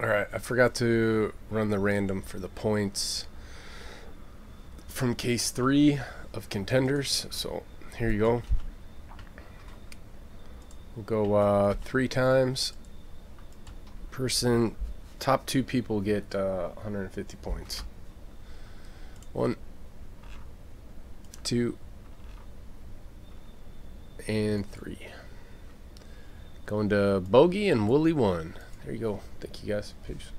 Alright, I forgot to run the random for the points from case 3 of Contenders, so here you go. We'll go 3 times. Top 2 people get 150 points. 1, 2, and 3. Going to Bogey and Wooly 1. There you go. Thank you guys. Peace.